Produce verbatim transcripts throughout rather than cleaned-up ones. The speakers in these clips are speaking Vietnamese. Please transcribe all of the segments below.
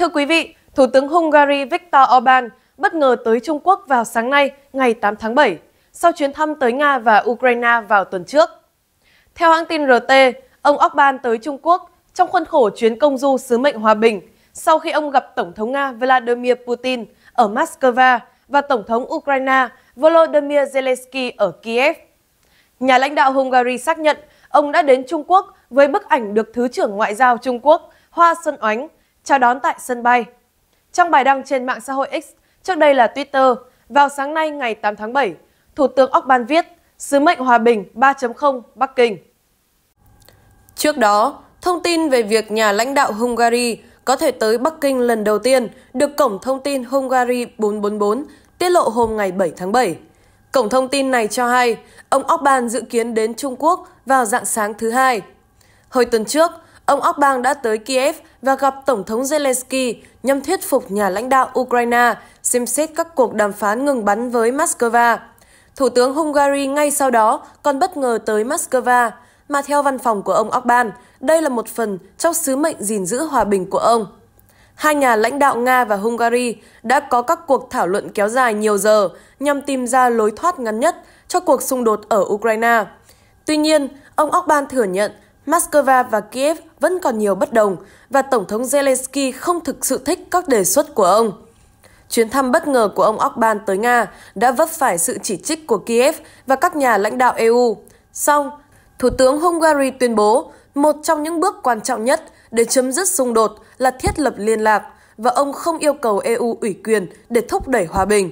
Thưa quý vị, Thủ tướng Hungary Viktor Orbán bất ngờ tới Trung Quốc vào sáng nay, ngày tám tháng bảy, sau chuyến thăm tới Nga và Ukraine vào tuần trước. Theo hãng tin rờ tê, ông Orbán tới Trung Quốc trong khuôn khổ chuyến công du sứ mệnh hòa bình sau khi ông gặp Tổng thống Nga Vladimir Putin ở Moscow và Tổng thống Ukraine Volodymyr Zelensky ở Kiev. Nhà lãnh đạo Hungary xác nhận ông đã đến Trung Quốc với bức ảnh được Thứ trưởng Ngoại giao Trung Quốc Hoa Xuân Oánh chào đón tại sân bay. Trong bài đăng trên mạng xã hội X, trước đây là Twitter, vào sáng nay ngày tám tháng bảy, Thủ tướng Orbán viết Sứ mệnh hòa bình ba chấm không Bắc Kinh. Trước đó, thông tin về việc nhà lãnh đạo Hungary có thể tới Bắc Kinh lần đầu tiên được Cổng Thông tin Hungary bốn bốn bốn tiết lộ hôm ngày bảy tháng bảy. Cổng thông tin này cho hay, ông Orbán dự kiến đến Trung Quốc vào rạng sáng thứ Hai. Hồi tuần trước, ông Orbán đã tới Kiev và gặp Tổng thống Zelensky nhằm thuyết phục nhà lãnh đạo Ukraine xem xét các cuộc đàm phán ngừng bắn với Moscow. Thủ tướng Hungary ngay sau đó còn bất ngờ tới Moscow, mà theo văn phòng của ông Orbán, đây là một phần trong sứ mệnh gìn giữ hòa bình của ông. Hai nhà lãnh đạo Nga và Hungary đã có các cuộc thảo luận kéo dài nhiều giờ nhằm tìm ra lối thoát ngắn nhất cho cuộc xung đột ở Ukraine. Tuy nhiên, ông Orbán thừa nhận Moscow và Kiev vẫn còn nhiều bất đồng và Tổng thống Zelensky không thực sự thích các đề xuất của ông. Chuyến thăm bất ngờ của ông Orbán tới Nga đã vấp phải sự chỉ trích của Kiev và các nhà lãnh đạo e u. Song, Thủ tướng Hungary tuyên bố một trong những bước quan trọng nhất để chấm dứt xung đột là thiết lập liên lạc và ông không yêu cầu e u ủy quyền để thúc đẩy hòa bình.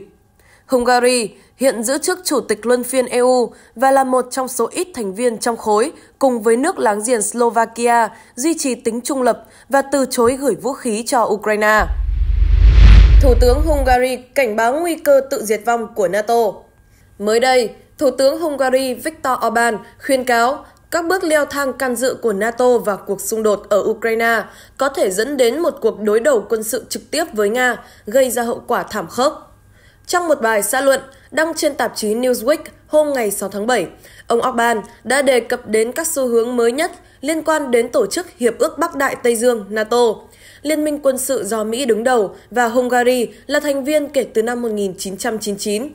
Hungary hiện giữ chức chủ tịch luân phiên e u và là một trong số ít thành viên trong khối cùng với nước láng giềng Slovakia duy trì tính trung lập và từ chối gửi vũ khí cho Ukraine. Thủ tướng Hungary cảnh báo nguy cơ tự diệt vong của NATO. Mới đây, Thủ tướng Hungary Viktor Orbán khuyên cáo các bước leo thang can dự của NATO vào cuộc xung đột ở Ukraine có thể dẫn đến một cuộc đối đầu quân sự trực tiếp với Nga, gây ra hậu quả thảm khốc. Trong một bài xã luận đăng trên tạp chí Newsweek hôm ngày sáu tháng bảy, ông Orbán đã đề cập đến các xu hướng mới nhất liên quan đến Tổ chức Hiệp ước Bắc Đại Tây Dương NATO, Liên minh quân sự do Mỹ đứng đầu và Hungary là thành viên kể từ năm một nghìn chín trăm chín mươi chín.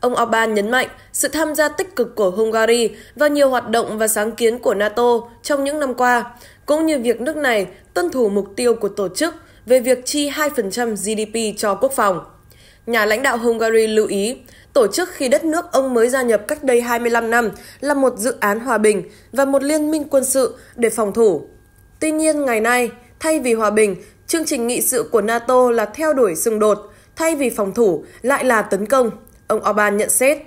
Ông Orbán nhấn mạnh sự tham gia tích cực của Hungary vào nhiều hoạt động và sáng kiến của NATO trong những năm qua, cũng như việc nước này tuân thủ mục tiêu của tổ chức về việc chi hai phần trăm giê đê pê cho quốc phòng. Nhà lãnh đạo Hungary lưu ý, tổ chức khi đất nước ông mới gia nhập cách đây hai mươi lăm năm là một dự án hòa bình và một liên minh quân sự để phòng thủ. Tuy nhiên, ngày nay, thay vì hòa bình, chương trình nghị sự của NATO là theo đuổi xung đột, thay vì phòng thủ lại là tấn công, ông Orbán nhận xét.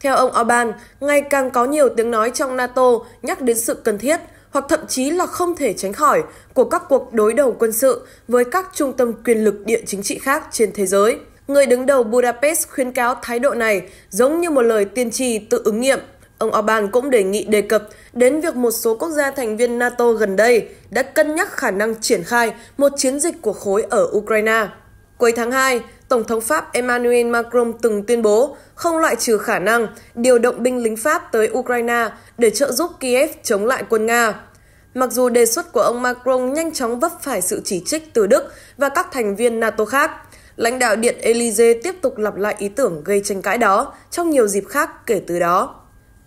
Theo ông Orbán, ngày càng có nhiều tiếng nói trong NATO nhắc đến sự cần thiết hoặc thậm chí là không thể tránh khỏi của các cuộc đối đầu quân sự với các trung tâm quyền lực địa chính trị khác trên thế giới. Người đứng đầu Budapest khuyến cáo thái độ này giống như một lời tiên tri tự ứng nghiệm. Ông Orbán cũng đề nghị đề cập đến việc một số quốc gia thành viên NATO gần đây đã cân nhắc khả năng triển khai một chiến dịch của khối ở Ukraine. Cuối tháng hai, Tổng thống Pháp Emmanuel Macron từng tuyên bố không loại trừ khả năng điều động binh lính Pháp tới Ukraine để trợ giúp Kiev chống lại quân Nga. Mặc dù đề xuất của ông Macron nhanh chóng vấp phải sự chỉ trích từ Đức và các thành viên NATO khác, lãnh đạo Điện Elysee tiếp tục lặp lại ý tưởng gây tranh cãi đó trong nhiều dịp khác kể từ đó.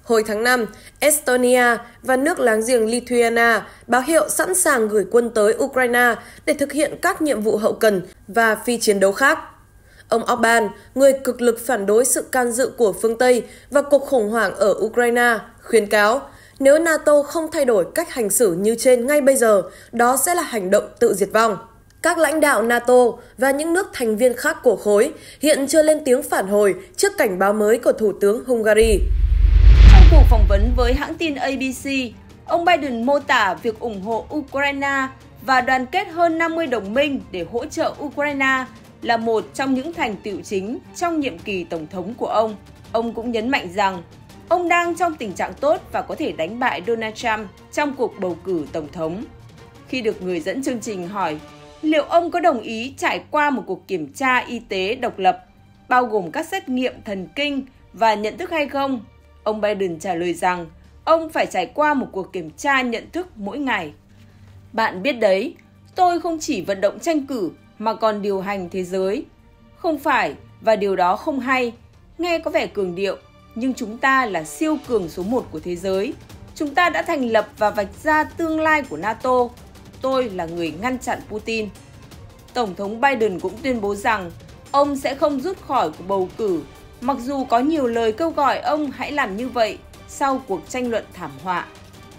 Hồi tháng năm, Estonia và nước láng giềng Lithuania báo hiệu sẵn sàng gửi quân tới Ukraine để thực hiện các nhiệm vụ hậu cần và phi chiến đấu khác. Ông Orbán, người cực lực phản đối sự can dự của phương Tây và cuộc khủng hoảng ở Ukraine, khuyến cáo nếu NATO không thay đổi cách hành xử như trên ngay bây giờ, đó sẽ là hành động tự diệt vong. Các lãnh đạo NATO và những nước thành viên khác của khối hiện chưa lên tiếng phản hồi trước cảnh báo mới của Thủ tướng Hungary. Trong cuộc phỏng vấn với hãng tin a bê xê, ông Biden mô tả việc ủng hộ Ukraine và đoàn kết hơn năm mươi đồng minh để hỗ trợ Ukraine là một trong những thành tựu chính trong nhiệm kỳ Tổng thống của ông. Ông cũng nhấn mạnh rằng ông đang trong tình trạng tốt và có thể đánh bại Donald Trump trong cuộc bầu cử Tổng thống. Khi được người dẫn chương trình hỏi liệu ông có đồng ý trải qua một cuộc kiểm tra y tế độc lập, bao gồm các xét nghiệm thần kinh và nhận thức hay không, ông Biden trả lời rằng ông phải trải qua một cuộc kiểm tra nhận thức mỗi ngày. Bạn biết đấy, tôi không chỉ vận động tranh cử mà còn điều hành thế giới. Không phải, và điều đó không hay, nghe có vẻ cường điệu, nhưng chúng ta là siêu cường số một của thế giới. Chúng ta đã thành lập và vạch ra tương lai của NATO. Tôi là người ngăn chặn Putin. Tổng thống Biden cũng tuyên bố rằng ông sẽ không rút khỏi cuộc bầu cử, mặc dù có nhiều lời kêu gọi ông hãy làm như vậy sau cuộc tranh luận thảm họa.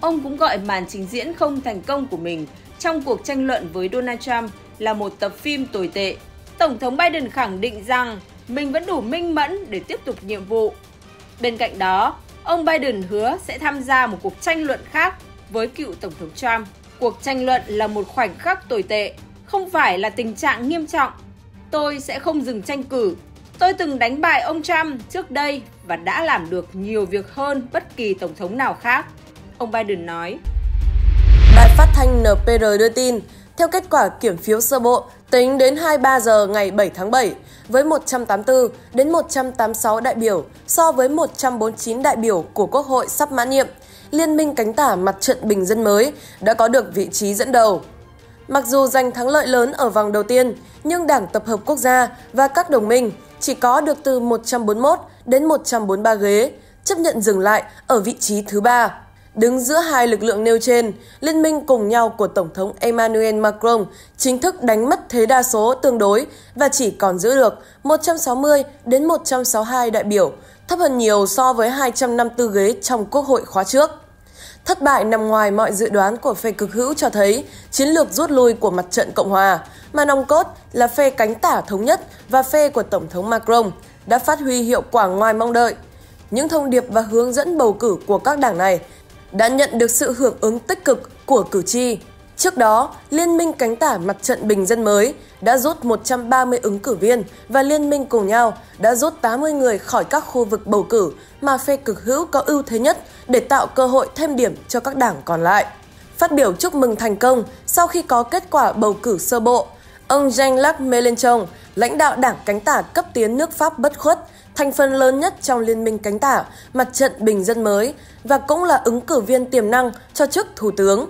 Ông cũng gọi màn trình diễn không thành công của mình trong cuộc tranh luận với Donald Trump là một tập phim tồi tệ. Tổng thống Biden khẳng định rằng mình vẫn đủ minh mẫn để tiếp tục nhiệm vụ. Bên cạnh đó, ông Biden hứa sẽ tham gia một cuộc tranh luận khác với cựu Tổng thống Trump. Cuộc tranh luận là một khoảnh khắc tồi tệ, không phải là tình trạng nghiêm trọng. Tôi sẽ không dừng tranh cử. Tôi từng đánh bại ông Trump trước đây và đã làm được nhiều việc hơn bất kỳ Tổng thống nào khác, ông Biden nói. Đài phát thanh en pê rờ đưa tin, theo kết quả kiểm phiếu sơ bộ, tính đến hai mươi ba giờ ngày bảy tháng bảy, với một trăm tám mươi tư đến một trăm tám mươi sáu đại biểu so với một trăm bốn mươi chín đại biểu của Quốc hội sắp mãn nhiệm, Liên minh cánh tả Mặt trận Bình dân mới đã có được vị trí dẫn đầu. Mặc dù giành thắng lợi lớn ở vòng đầu tiên, nhưng Đảng Tập hợp Quốc gia và các đồng minh chỉ có được từ một trăm bốn mươi mốt đến một trăm bốn mươi ba ghế, chấp nhận dừng lại ở vị trí thứ ba. Đứng giữa hai lực lượng nêu trên, Liên minh cùng nhau của Tổng thống Emmanuel Macron chính thức đánh mất thế đa số tương đối và chỉ còn giữ được một trăm sáu mươi đến một trăm sáu mươi hai đại biểu, thấp hơn nhiều so với hai trăm năm mươi tư ghế trong Quốc hội khóa trước. Thất bại nằm ngoài mọi dự đoán của phe cực hữu cho thấy chiến lược rút lui của Mặt trận Cộng hòa, mà nòng cốt là phe cánh tả thống nhất và phe của Tổng thống Macron, đã phát huy hiệu quả ngoài mong đợi. Những thông điệp và hướng dẫn bầu cử của các đảng này đã nhận được sự hưởng ứng tích cực của cử tri. Trước đó, Liên minh cánh tả Mặt trận Bình dân mới đã rút một trăm ba mươi ứng cử viên và Liên minh cùng nhau đã rút tám mươi người khỏi các khu vực bầu cử mà phe cực hữu có ưu thế nhất để tạo cơ hội thêm điểm cho các đảng còn lại. Phát biểu chúc mừng thành công sau khi có kết quả bầu cử sơ bộ, ông Jean-Luc Mélenchon, lãnh đạo đảng cánh tả cấp tiến nước Pháp bất khuất, thành phần lớn nhất trong Liên minh cánh tả Mặt trận Bình dân mới và cũng là ứng cử viên tiềm năng cho chức Thủ tướng,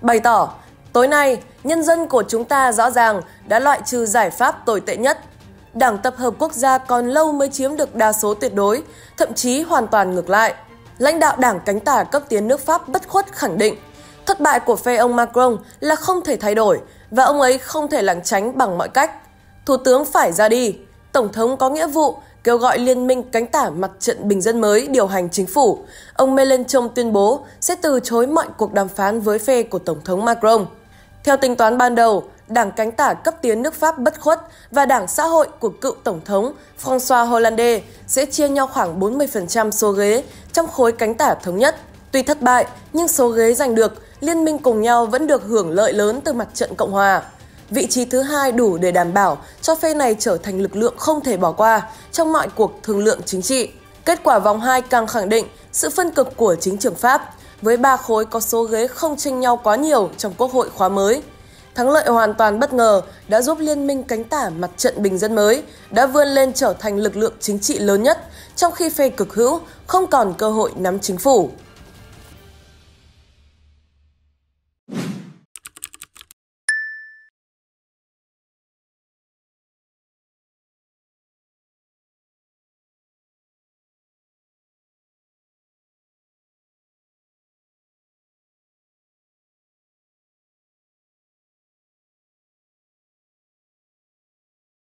bày tỏ, tối nay, nhân dân của chúng ta rõ ràng đã loại trừ giải pháp tồi tệ nhất. Đảng Tập hợp Quốc gia còn lâu mới chiếm được đa số tuyệt đối, thậm chí hoàn toàn ngược lại. Lãnh đạo đảng cánh tả cấp tiến nước Pháp bất khuất khẳng định, thất bại của phe ông Macron là không thể thay đổi và ông ấy không thể lảng tránh bằng mọi cách. Thủ tướng phải ra đi, Tổng thống có nghĩa vụ kêu gọi Liên minh cánh tả Mặt trận Bình dân mới điều hành chính phủ. Ông Mélenchon tuyên bố sẽ từ chối mọi cuộc đàm phán với phe của Tổng thống Macron. Theo tính toán ban đầu, đảng cánh tả cấp tiến nước Pháp bất khuất và đảng xã hội của cựu Tổng thống François Hollande sẽ chia nhau khoảng bốn mươi phần trăm số ghế trong khối cánh tả thống nhất. Tuy thất bại, nhưng số ghế giành được, Liên minh cùng nhau vẫn được hưởng lợi lớn từ Mặt trận Cộng hòa. Vị trí thứ hai đủ để đảm bảo cho phe này trở thành lực lượng không thể bỏ qua trong mọi cuộc thương lượng chính trị. Kết quả vòng hai càng khẳng định sự phân cực của chính trường Pháp, với ba khối có số ghế không chênh nhau quá nhiều trong Quốc hội khóa mới. Thắng lợi hoàn toàn bất ngờ đã giúp Liên minh cánh tả Mặt trận Bình dân mới đã vươn lên trở thành lực lượng chính trị lớn nhất, trong khi phe cực hữu không còn cơ hội nắm chính phủ.